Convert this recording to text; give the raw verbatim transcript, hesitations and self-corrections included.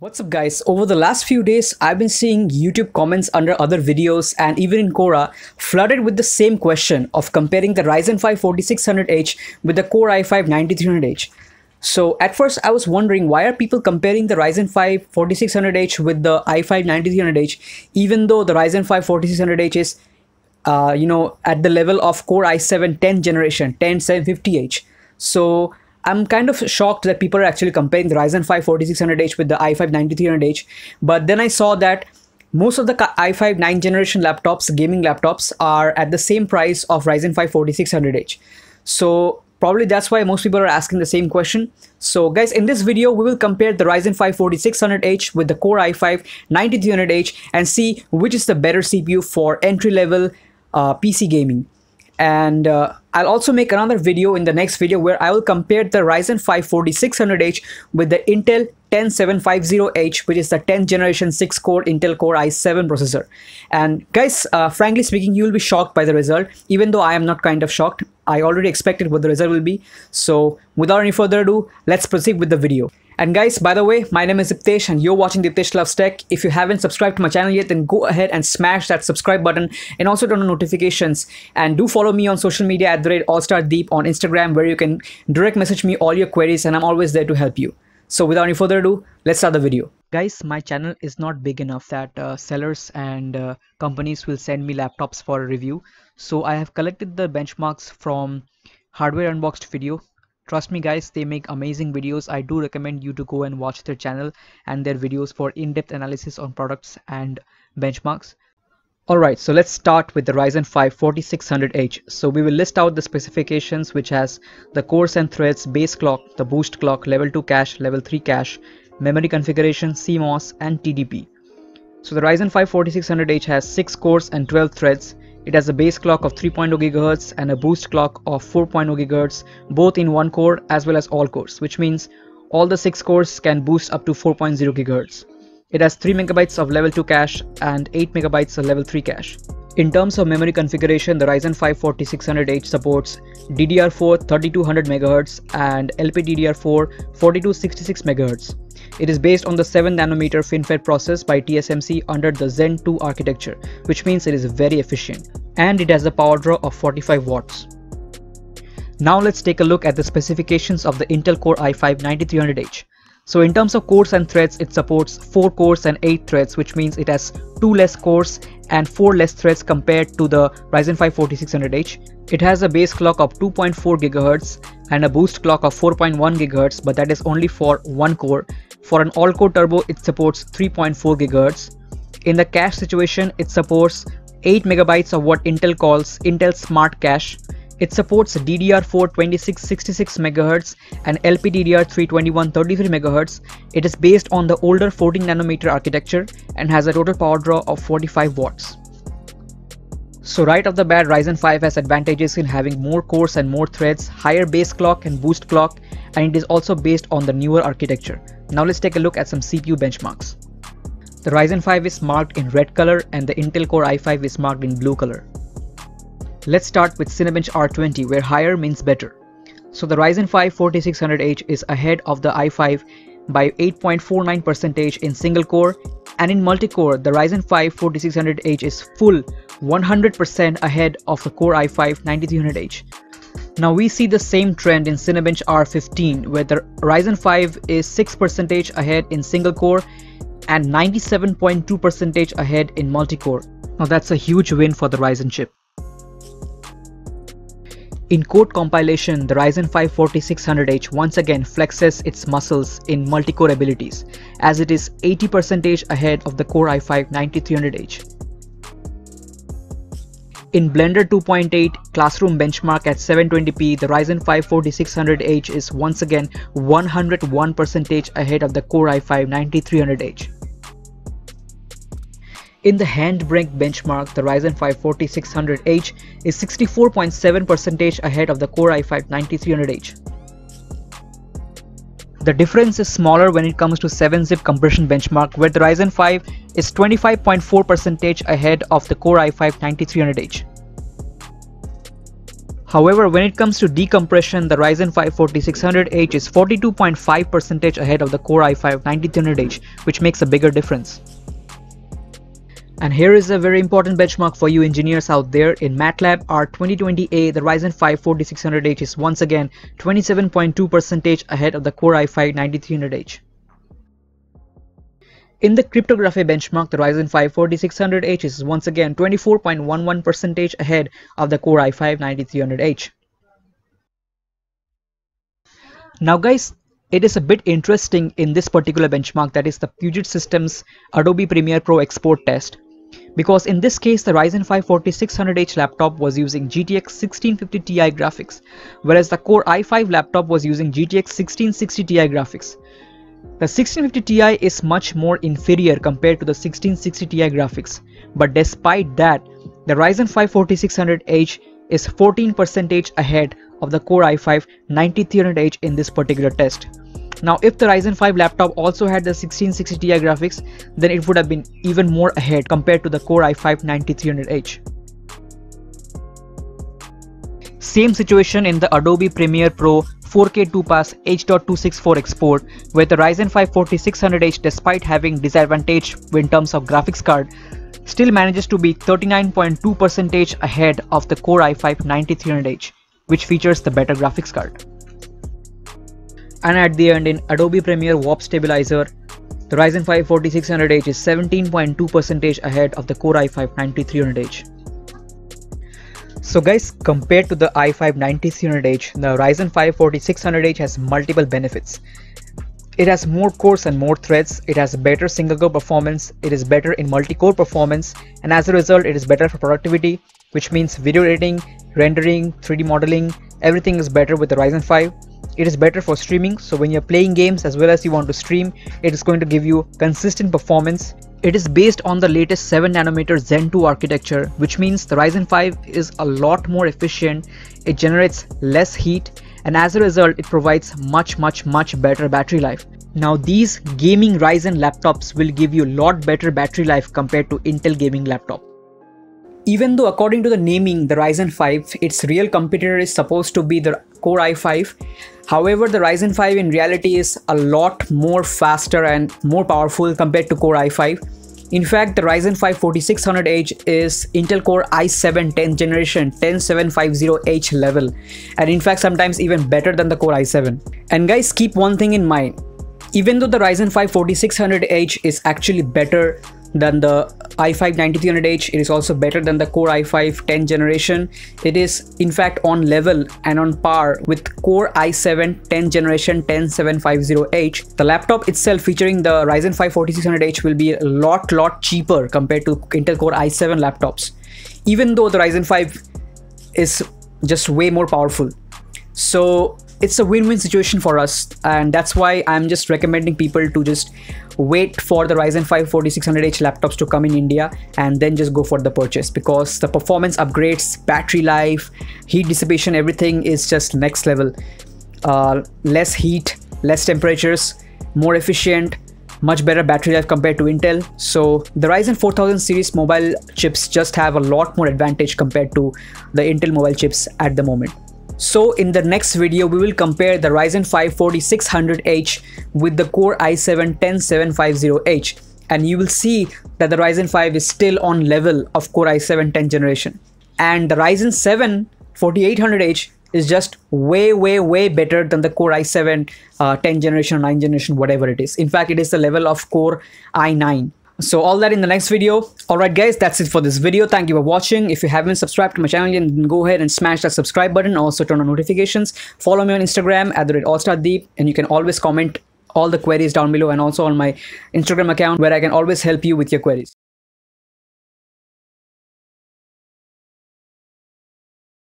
What's up guys, over the last few days I've been seeing YouTube comments under other videos and even in Quora flooded with the same question of comparing the Ryzen five forty-six hundred H with the Core i five ninety-three hundred H. So at first I was wondering, why are people comparing the Ryzen five forty-six hundred H with the i five ninety-three hundred H even though the Ryzen five forty-six hundred H is uh, you know, at the level of Core i seven tenth generation ten seven fifty H. So I'm kind of shocked that people are actually comparing the Ryzen five forty-six hundred H with the i five ninety-three hundred H, but then I saw that most of the i five ninth generation laptops, gaming laptops, are at the same price of Ryzen five forty-six hundred H. So probably that's why most people are asking the same question. So guys, in this video we will compare the Ryzen five forty-six hundred H with the Core i five ninety-three hundred H and see which is the better C P U for entry-level uh, P C gaming. And uh, I'll also make another video in the next video where I will compare the Ryzen five forty-six hundred H with the Intel ten seven fifty H, which is the tenth generation six core Intel Core i seven processor. And guys, uh, frankly speaking, you will be shocked by the result, even though I am not kind of shocked. I already expected what the result will be. So without any further ado, let's proceed with the video. And guys, by the way, my name is Deeptesh and you're watching Deeptesh Loves Tech. If you haven't subscribed to my channel yet, then go ahead and smash that subscribe button and also turn on notifications. And do follow me on social media at the rate AllStar Deep on Instagram, where you can direct message me all your queries and I'm always there to help you. So without any further ado, let's start the video. Guys, my channel is not big enough that uh, sellers and uh, companies will send me laptops for review. So I have collected the benchmarks from Hardware Unboxed video. Trust me guys, they make amazing videos. I do recommend you to go and watch their channel and their videos for in-depth analysis on products and benchmarks. Alright, so let's start with the Ryzen five forty-six hundred H. So we will list out the specifications, which has the cores and threads, base clock, the boost clock, level two cache, level three cache, memory configuration, C MOS and T D P. So the Ryzen five forty-six hundred H has six cores and twelve threads. It has a base clock of three point zero gigahertz and a boost clock of four point zero gigahertz, both in one core as well as all cores, which means all the six cores can boost up to four point zero gigahertz. It has three megabytes of level two cache and eight megabytes of level three cache. In terms of memory configuration, the Ryzen five forty-six hundred H supports D D R four thirty-two hundred megahertz and L P D D R four forty-two sixty-six megahertz. It is based on the seven nanometer FinFET process by T S M C under the Zen two architecture, which means it is very efficient. And it has a power draw of forty-five watts. Now let's take a look at the specifications of the Intel Core i five ninety-three hundred H. So in terms of cores and threads, it supports four cores and eight threads, which means it has two less cores and four less threads compared to the Ryzen five forty-six hundred H. It has a base clock of two point four gigahertz and a boost clock of four point one gigahertz, but that is only for one core. For an all-core turbo, it supports three point four gigahertz. In the cache situation, it supports eight megabytes of what Intel calls Intel Smart Cache. It supports D D R four twenty-six sixty-six megahertz and L P D D R three twenty-one thirty-three megahertz. It is based on the older fourteen nanometer architecture and has a total power draw of forty-five watts. So right off the bat, Ryzen five has advantages in having more cores and more threads, higher base clock and boost clock, and it is also based on the newer architecture. Now let's take a look at some C P U benchmarks. The Ryzen five is marked in red color and the Intel Core i five is marked in blue color. Let's start with Cinebench R twenty, where higher means better. So the Ryzen five forty-six hundred H is ahead of the i five by eight point four nine percent in single core, and in multi-core the Ryzen five forty-six hundred H is full one hundred percent ahead of the Core i five ninety-three hundred H. Now we see the same trend in Cinebench R fifteen, where the Ryzen five is six percent ahead in single core and ninety-seven point two percent ahead in multi-core. Now that's a huge win for the Ryzen chip. In code compilation, the Ryzen five forty-six hundred H once again flexes its muscles in multi-core abilities, as it is eighty percent ahead of the Core i five ninety-three hundred H. In Blender two point eight classroom benchmark at seven twenty p, the Ryzen five forty-six hundred H is once again one hundred one percent ahead of the Core i five ninety-three hundred H. In the Handbrake benchmark, the Ryzen five forty-six hundred H is sixty-four point seven percent ahead of the Core i five ninety-three hundred H. The difference is smaller when it comes to seven zip compression benchmark, where the Ryzen five is twenty-five point four percent ahead of the Core i five ninety-three hundred H. However, when it comes to decompression, the Ryzen five forty-six hundred H is forty-two point five percent ahead of the Core i five ninety-three hundred H, which makes a bigger difference. And here is a very important benchmark for you engineers out there. In MATLAB R twenty twenty A, the Ryzen five forty-six hundred H is once again twenty-seven point two percent ahead of the Core i five ninety-three hundred H. In the cryptography benchmark, the Ryzen five forty-six hundred H is once again twenty-four point one one percent ahead of the Core i five ninety-three hundred H. Now guys, it is a bit interesting in this particular benchmark, that is the Puget Systems Adobe Premiere Pro export test. Because in this case, the Ryzen five forty-six hundred H laptop was using G T X sixteen fifty T I graphics, whereas the Core i five laptop was using G T X sixteen sixty T I graphics. The sixteen fifty T I is much more inferior compared to the sixteen sixty T I graphics, but despite that, the Ryzen five forty-six hundred H is fourteen percent ahead of the Core i five ninety-three hundred H in this particular test. Now, if the Ryzen five laptop also had the sixteen sixty T I graphics, then it would have been even more ahead compared to the Core i five ninety-three hundred H. Same situation in the Adobe Premiere Pro four K two pass H dot two sixty-four export, where the Ryzen five forty-six hundred H, despite having disadvantage in terms of graphics card, still manages to be thirty-nine point two percent ahead of the Core i five ninety-three hundred H, which features the better graphics card. And at the end, in Adobe Premiere Warp Stabilizer, the Ryzen five forty-six hundred H is seventeen point two percent ahead of the Core i five ninety-three hundred H. So guys, compared to the i five ninety-three hundred H, the Ryzen five forty-six hundred H has multiple benefits. It has more cores and more threads, it has better single core performance, it is better in multi-core performance, and as a result it is better for productivity, which means video editing, rendering, three D modeling, everything is better with the Ryzen five. It is better for streaming, so when you're playing games as well as you want to stream, it is going to give you consistent performance. It is based on the latest seven nanometer Zen two architecture, which means the Ryzen five is a lot more efficient, it generates less heat, and as a result it provides much much much better battery life. Now these gaming Ryzen laptops will give you a lot better battery life compared to Intel gaming laptop. Even though according to the naming, the Ryzen five, its real competitor is supposed to be the Core i five, however the Ryzen five in reality is a lot more faster and more powerful compared to Core i five. In fact, the Ryzen five forty-six hundred H is Intel Core i seven tenth generation ten seven fifty H level, and in fact sometimes even better than the Core i seven. And guys, keep one thing in mind, even though the Ryzen five forty-six hundred H is actually better than the i five ninety-three hundred H, it is also better than the Core i five tenth generation. It is in fact on level and on par with Core i seven tenth generation ten seven fifty H. The laptop itself featuring the Ryzen five forty-six hundred H will be a lot lot cheaper compared to Intel Core i seven laptops, even though the Ryzen five is just way more powerful. So it's a win-win situation for us, and that's why I'm just recommending people to just wait for the Ryzen five forty-six hundred H laptops to come in India and then just go for the purchase, because the performance upgrades, battery life, heat dissipation, everything is just next level. Uh, less heat, less temperatures, more efficient, much better battery life compared to Intel. So the Ryzen four thousand series mobile chips just have a lot more advantage compared to the Intel mobile chips at the moment. So in the next video, we will compare the Ryzen five forty-six hundred H with the Core i seven tenth seven fifty H, and you will see that the Ryzen five is still on level of Core i seven tenth generation, and the Ryzen seven forty-eight hundred H is just way way way better than the Core i seven uh, tenth generation, ninth generation, whatever it is. In fact, it is the level of Core i nine. So all that in the next video. Alright guys, that's it for this video. Thank you for watching. If you haven't subscribed to my channel yet, then go ahead and smash that subscribe button. Also turn on notifications. Follow me on Instagram at the rate AllStar Deep, and you can always comment all the queries down below, and also on my Instagram account where I can always help you with your queries.